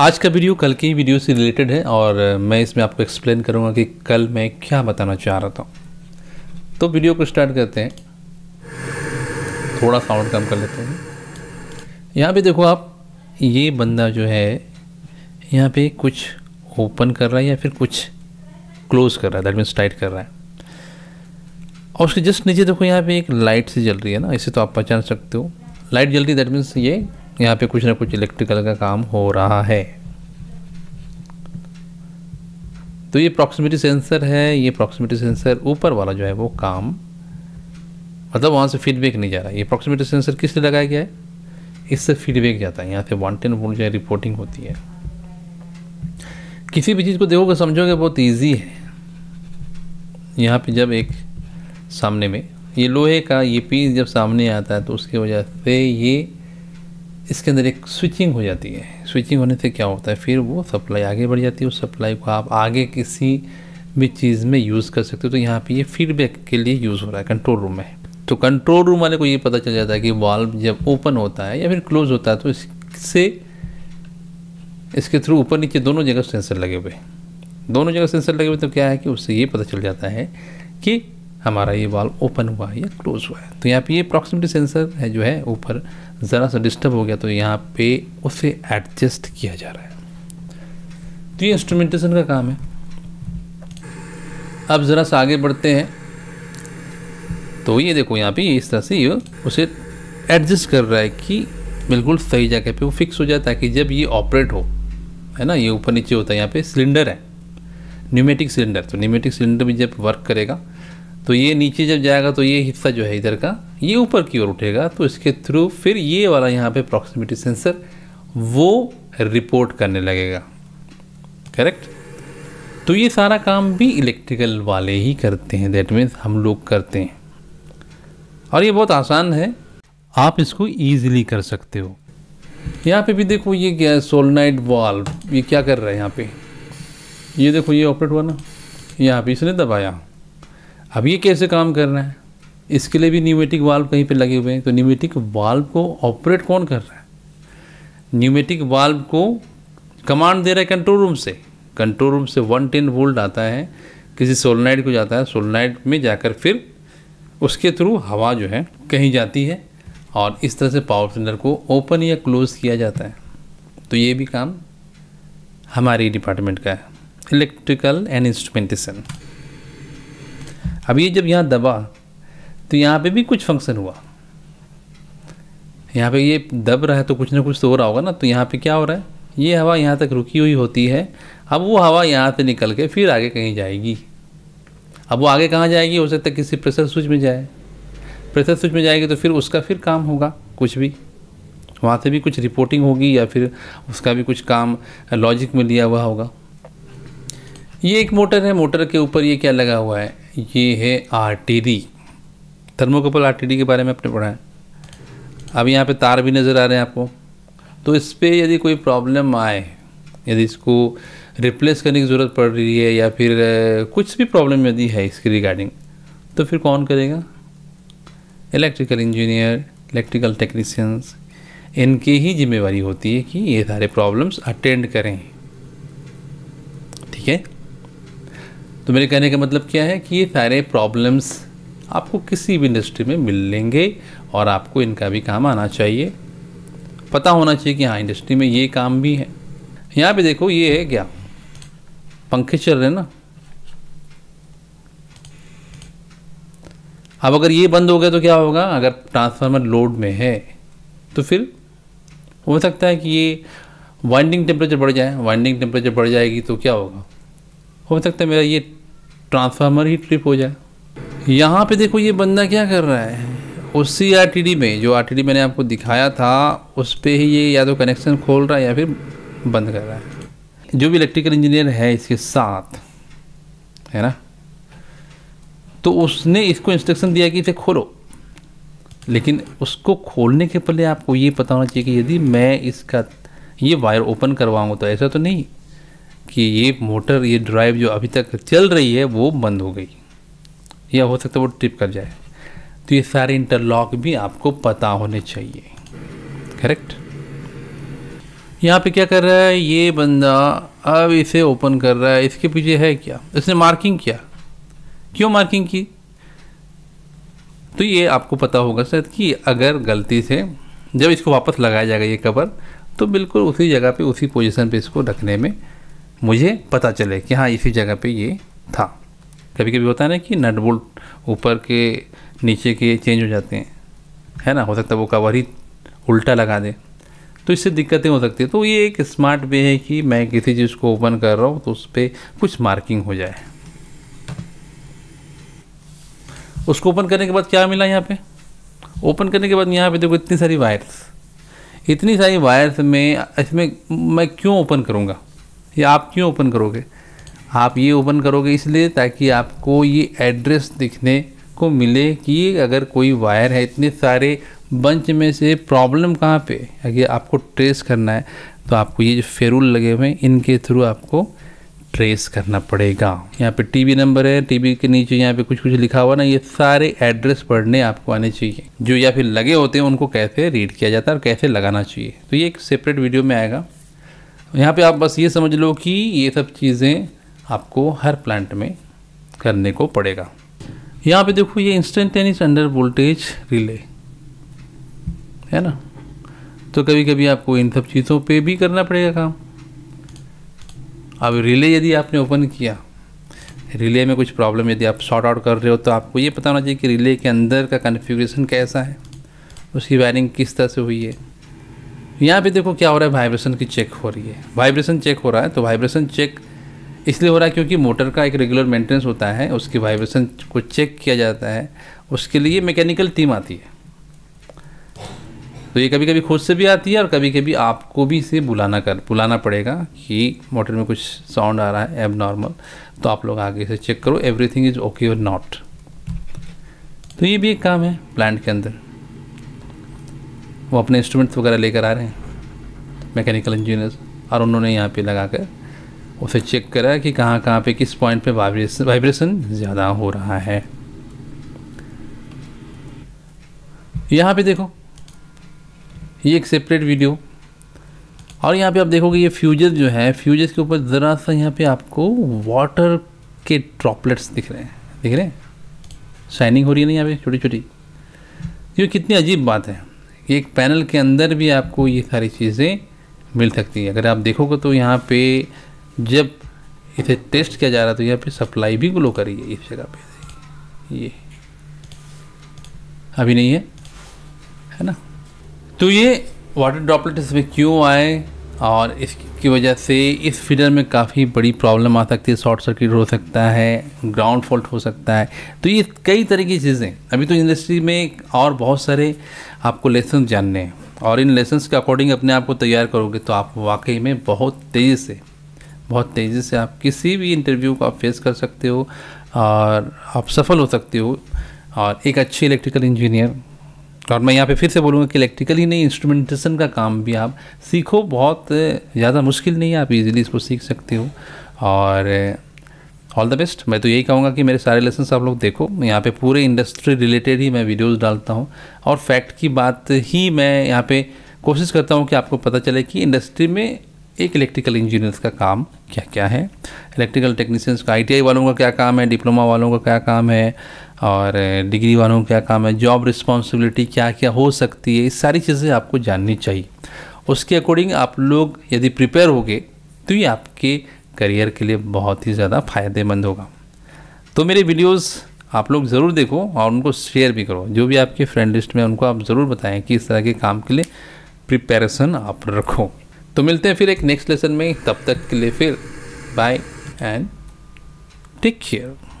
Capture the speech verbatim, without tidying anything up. आज का वीडियो कल की वीडियो से रिलेटेड है और मैं इसमें आपको एक्सप्लेन करूंगा कि कल मैं क्या बताना चाह रहा था। तो वीडियो को स्टार्ट करते हैं। थोड़ा साउंड कम कर लेते हैं। यहाँ पे देखो आप, ये बंदा जो है यहाँ पे कुछ ओपन कर रहा है या फिर कुछ क्लोज कर रहा है, दैट मीन्स टाइट कर रहा है। और उसके जस्ट नीचे देखो यहाँ पे एक लाइट सी जल रही है ना, इसे तो आप पहचान सकते हो। लाइट जल रही है, दैट मीन्स ये यहाँ पे कुछ ना कुछ इलेक्ट्रिकल का काम हो रहा है। तो ये प्रॉक्सिमिटी सेंसर है। ये प्रॉक्सिमिटी सेंसर ऊपर वाला जो है वो काम, मतलब वहाँ से फीडबैक नहीं जा रहा है। ये प्रॉक्सिमिटी सेंसर किस लिए लगाया गया है? इससे फीडबैक जाता है, यहाँ से वांटेड वोल्ट जो है रिपोर्टिंग होती है। किसी भी चीज़ को देखोगे समझोगे बहुत ईजी है। यहाँ पे जब एक सामने में ये लोहे का ये पीस जब सामने आता है तो उसकी वजह से ये इसके अंदर एक स्विचिंग हो जाती है। स्विचिंग होने से क्या होता है, फिर वो सप्लाई आगे बढ़ जाती है। उस सप्लाई को आप आगे किसी भी चीज़ में यूज़ कर सकते हो। तो यहाँ पे ये फीडबैक के लिए यूज़ हो रहा है कंट्रोल रूम में। तो कंट्रोल रूम वाले को ये पता चल जाता है कि वाल्व जब ओपन होता है या फिर क्लोज होता है तो इससे इसके थ्रू ऊपर नीचे दोनों जगह सेंसर लगे हुए दोनों जगह सेंसर लगे हुए तो क्या है कि उससे ये पता चल जाता है कि हमारा ये वाल्व ओपन हुआ है या क्लोज़ हुआ है। तो यहाँ पे ये प्रॉक्सिमिटी सेंसर है जो है ऊपर ज़रा सा डिस्टर्ब हो गया तो यहाँ पे उसे एडजस्ट किया जा रहा है। तो ये इंस्ट्रूमेंटेशन का काम है। अब ज़रा सा आगे बढ़ते हैं तो ये देखो यहाँ पे इस तरह से ये उसे एडजस्ट कर रहा है कि बिल्कुल सही जगह पे वो फिक्स हो जाए ताकि जब ये ऑपरेट हो, है ना, ये ऊपर नीचे होता है। यहाँ पे सिलेंडर है, न्यूमेटिक सिलेंडर। तो न्यूमेटिक सिलेंडर भी जब वर्क करेगा तो ये नीचे जब जाएगा तो ये हिस्सा जो है इधर का ये ऊपर की ओर उठेगा। तो इसके थ्रू फिर ये वाला यहाँ पे प्रॉक्सिमिटी सेंसर वो रिपोर्ट करने लगेगा, करेक्ट। तो ये सारा काम भी इलेक्ट्रिकल वाले ही करते हैं, दैट मीन्स हम लोग करते हैं। और ये बहुत आसान है, आप इसको ईजिली कर सकते हो। यहाँ पे भी देखो ये क्या है, सोलनाइड वाल्व। ये क्या कर रहा है यहाँ पे, ये देखो ये ऑपरेट हुआ ना, यहाँ पे इसने दबाया। अब ये कैसे काम करना है, इसके लिए भी न्यूमेटिक वाल्व कहीं पे लगे हुए हैं। तो न्यूमेटिक वाल्व को ऑपरेट कौन कर रहा है? न्यूमेटिक वाल्व को कमांड दे रहा है कंट्रोल रूम से। कंट्रोल रूम से वन टेन वोल्ट आता है, किसी सोलनाइड को जाता है, सोलनाइड में जाकर फिर उसके थ्रू हवा जो है कहीं जाती है और इस तरह से पावर सिलेंडर को ओपन या क्लोज़ किया जाता है। तो ये भी काम हमारे डिपार्टमेंट का है, इलेक्ट्रिकल एंड इंस्ट्रूमेंटेशन। अब ये जब यहाँ दबा तो यहाँ पे भी कुछ फंक्शन हुआ। यहाँ पे ये दब रहा है तो कुछ ना कुछ तो हो रहा होगा ना। तो यहाँ पे क्या हो रहा है, ये हवा यहाँ तक रुकी हुई होती है। अब वो हवा यहाँ से निकल के फिर आगे कहीं जाएगी। अब वो आगे कहाँ जाएगी, हो सकता है किसी प्रेशर स्विच में जाए। प्रेशर स्विच में जाएगी तो फिर उसका फिर काम होगा, कुछ भी वहाँ से भी कुछ रिपोर्टिंग होगी या फिर उसका भी कुछ काम लॉजिक में लिया हुआ होगा। ये एक मोटर है, मोटर के ऊपर ये क्या लगा हुआ है, ये है आरटीडी, थर्मोकपल आरटीडी के बारे में आपने पढ़ा है। अब यहाँ पे तार भी नज़र आ रहे हैं आपको। तो इस पर यदि कोई प्रॉब्लम आए, यदि इसको रिप्लेस करने की ज़रूरत पड़ रही है या फिर कुछ भी प्रॉब्लम यदि है इसके रिगार्डिंग, तो फिर कौन करेगा, इलेक्ट्रिकल इंजीनियर, इलेक्ट्रिकल टेक्नीशियंस, इनकी ही जिम्मेवारी होती है कि ये सारे प्रॉब्लम्स अटेंड करें, ठीक है। तो मेरे कहने का मतलब क्या है कि ये सारे प्रॉब्लम्स आपको किसी भी इंडस्ट्री में मिलेंगे और आपको इनका भी काम आना चाहिए, पता होना चाहिए कि हाँ इंडस्ट्री में ये काम भी है। यहाँ पे देखो ये है क्या, पंखे चल रहे हैं ना। अब अगर ये बंद हो गया तो क्या होगा, अगर ट्रांसफार्मर लोड में है तो फिर हो सकता है कि ये वाइंडिंग टेम्परेचर बढ़ जाए। वाइंडिंग टेम्परेचर बढ़ जाएगी तो क्या होगा, हो सकता है मेरा ये ट्रांसफार्मर ही ट्रिप हो जाए। यहाँ पे देखो ये बंदा क्या कर रहा है, उसी आरटीडी में जो आरटीडी मैंने आपको दिखाया था उस पे ही ये या तो कनेक्शन खोल रहा है या फिर बंद कर रहा है। जो भी इलेक्ट्रिकल इंजीनियर है इसके साथ, है ना, तो उसने इसको इंस्ट्रक्शन दिया कि इसे खोलो, लेकिन उसको खोलने के पहले आपको ये पता होना चाहिए कि यदि मैं इसका ये वायर ओपन करवाऊँगा तो ऐसा तो नहीं कि ये मोटर, ये ड्राइव जो अभी तक चल रही है वो बंद हो गई या हो सकता है वो ट्रिप कर जाए। तो ये सारे इंटरलॉक भी आपको पता होने चाहिए, करेक्ट। यहाँ पे क्या कर रहा है ये बंदा, अब इसे ओपन कर रहा है। इसके पीछे है क्या, इसने मार्किंग किया, क्यों मार्किंग की? तो ये आपको पता होगा शायद कि अगर गलती से जब इसको वापस लगाया जाएगा ये कवर, तो बिल्कुल उसी जगह पे उसी पोजीशन पे इसको रखने में मुझे पता चले कि हाँ इसी जगह पे ये था। कभी कभी होता है ना कि नट बोल्ट ऊपर के नीचे के चेंज हो जाते हैं, है ना, हो सकता है वो कवर ही उल्टा लगा दे, तो इससे दिक्कतें हो सकती है। तो ये एक स्मार्ट वे है कि मैं किसी चीज़ को ओपन कर रहा हूँ तो उस पर कुछ मार्किंग हो जाए। उसको ओपन करने के बाद क्या मिला, यहाँ पे ओपन करने के बाद यहाँ पे देखो इतनी सारी वायर्स, इतनी सारी वायर्स में इसमें मैं क्यों ओपन करूँगा या आप क्यों ओपन करोगे? आप ये ओपन करोगे इसलिए ताकि आपको ये एड्रेस दिखने को मिले कि अगर कोई वायर है इतने सारे बंच में से प्रॉब्लम कहाँ पे, अगर आपको ट्रेस करना है तो आपको ये जो फेरूल लगे हुए हैं इनके थ्रू आपको ट्रेस करना पड़ेगा। यहाँ पे टीवी नंबर है, टीवी के नीचे यहाँ पे कुछ कुछ लिखा हुआ ना, ये सारे एड्रेस पढ़ने आपको आने चाहिए जो या फिर लगे होते हैं, उनको कैसे रीड किया जाता है और कैसे लगाना चाहिए, तो ये एक सेपरेट वीडियो में आएगा। यहाँ पे आप बस ये समझ लो कि ये सब चीज़ें आपको हर प्लांट में करने को पड़ेगा। यहाँ पे देखो ये इंस्टेंटेनियस अंडर वोल्टेज रिले है ना, तो कभी कभी आपको इन सब चीज़ों पे भी करना पड़ेगा काम। अब रिले यदि आपने ओपन किया, रिले में कुछ प्रॉब्लम यदि आप शॉर्ट आउट कर रहे हो, तो आपको ये पता होना चाहिए कि रिले के अंदर का कॉन्फ़िगरेशन कैसा है, उसकी वायरिंग किस तरह से हुई है। यहाँ पे देखो क्या हो रहा है, वाइब्रेशन की चेक हो रही है, वाइब्रेशन चेक हो रहा है। तो वाइब्रेशन चेक इसलिए हो रहा है क्योंकि मोटर का एक रेगुलर मेंटेनेंस होता है, उसकी वाइब्रेशन को चेक किया जाता है, उसके लिए मैकेनिकल टीम आती है। तो ये कभी कभी खुद से भी आती है और कभी कभी आपको भी इसे बुलाना कर बुलाना पड़ेगा कि मोटर में कुछ साउंड आ रहा है एबनॉर्मल, तो आप लोग आगे से चेक करो एवरीथिंग इज़ ओके और नॉट। तो ये भी एक काम है प्लांट के अंदर। वो अपने इंस्ट्रूमेंट्स वगैरह लेकर आ रहे हैं मैकेनिकल इंजीनियर्स, और उन्होंने यहाँ पे लगा कर उसे चेक करा कि कहाँ कहाँ पे किस पॉइंट पे वाइब्रेशन वाइब्रेशन ज़्यादा हो रहा है। यहाँ पे देखो ये एक सेपरेट वीडियो, और यहाँ पे आप देखोगे ये फ्यूजेस जो है, फ्यूजेस के ऊपर ज़रा सा यहाँ पे आपको वाटर के ड्रॉपलेट्स दिख रहे हैं, दिख रहे हैं, शाइनिंग हो रही है ना यहाँ पे छोटी छोटी। ये कितनी अजीब बात है, एक पैनल के अंदर भी आपको ये सारी चीज़ें मिल सकती है। अगर आप देखोगे तो यहाँ पे जब इसे टेस्ट किया जा रहा है तो यहाँ पे सप्लाई भी ग्लो करी है इस जगह पे, ये अभी नहीं है, है ना। तो ये वाटर ड्रॉपलेट इसमें क्यों आए, और इसकी वजह से इस फीडर में काफ़ी बड़ी प्रॉब्लम आ सकती है, शॉर्ट सर्किट हो सकता है, ग्राउंड फॉल्ट हो सकता है। तो ये कई तरह की चीज़ें अभी तो इंडस्ट्री में, और बहुत सारे आपको लेसन जानने हैं, और इन लेसन्स के अकॉर्डिंग अपने आप को तैयार करोगे तो आप वाकई में बहुत तेज़ी से बहुत तेज़ी से आप किसी भी इंटरव्यू को आप फेस कर सकते हो और आप सफल हो सकते हो, और एक अच्छे इलेक्ट्रिकल इंजीनियर। और मैं यहाँ पे फिर से बोलूँगा कि इलेक्ट्रिकल ही नहीं, इंस्ट्रूमेंटेशन का काम भी आप सीखो, बहुत ज़्यादा मुश्किल नहीं है, आप इजीली इसको सीख सकते हो। और ऑल द बेस्ट, मैं तो यही कहूँगा कि मेरे सारे लेसन्स आप लोग देखो, यहाँ पे पूरे इंडस्ट्री रिलेटेड ही मैं वीडियोस डालता हूँ, और फैक्ट की बात ही मैं यहाँ पे कोशिश करता हूँ कि आपको पता चले कि इंडस्ट्री में एक इलेक्ट्रिकल इंजीनियर्स का काम क्या क्या है, इलेक्ट्रिकल टेक्नीशियंस का, आई टी आई वालों का क्या काम है, डिप्लोमा वालों का क्या काम है, और डिग्री वालों का क्या काम है, जॉब रिस्पॉन्सिबिलिटी क्या क्या हो सकती है, ये सारी चीज़ें आपको जाननी चाहिए। उसके अकॉर्डिंग आप लोग यदि प्रिपेयर होगे तो ये आपके करियर के लिए बहुत ही ज़्यादा फ़ायदेमंद होगा। तो मेरे वीडियोस आप लोग ज़रूर देखो और उनको शेयर भी करो, जो भी आपके फ्रेंड लिस्ट में उनको आप ज़रूर बताएं कि इस तरह के काम के लिए प्रिपरेशन आप रखो। तो मिलते हैं फिर एक नेक्स्ट लेसन में, तब तक के लिए फिर बाय एंड टेक केयर।